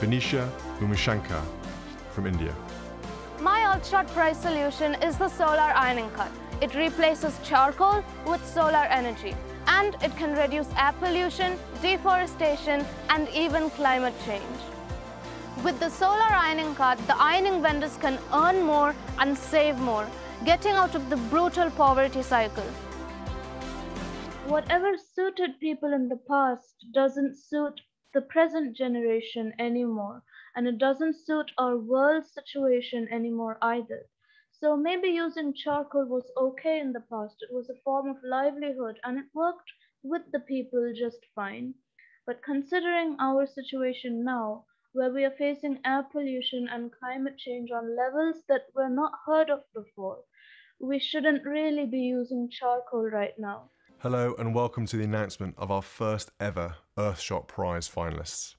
Vinisha Umashankar from India. My Earthshot Prize solution is the solar ironing cut. It replaces charcoal with solar energy, and it can reduce air pollution, deforestation, and even climate change. With the solar ironing cut, the ironing vendors can earn more and save more, getting out of the brutal poverty cycle. Whatever suited people in the past doesn't suit the present generation anymore, and it doesn't suit our world situation anymore either. So maybe using charcoal was okay in the past, it was a form of livelihood and it worked with the people just fine. But considering our situation now, where we are facing air pollution and climate change on levels that were not heard of before, we shouldn't really be using charcoal right now. Hello and welcome to the announcement of our first ever Earthshot Prize finalists.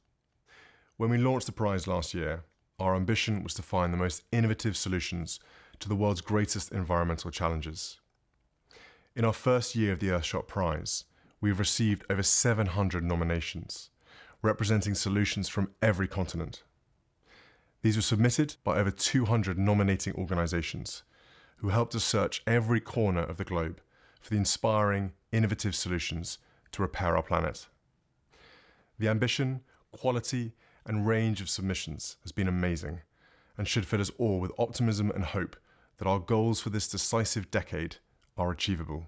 When we launched the prize last year, our ambition was to find the most innovative solutions to the world's greatest environmental challenges. In our first year of the Earthshot Prize, we've received over 700 nominations, representing solutions from every continent. These were submitted by over 200 nominating organisations, who helped us search every corner of the globe for the inspiring, innovative solutions to repair our planet. The ambition, quality, and range of submissions has been amazing, and should fill us all with optimism and hope that our goals for this decisive decade are achievable.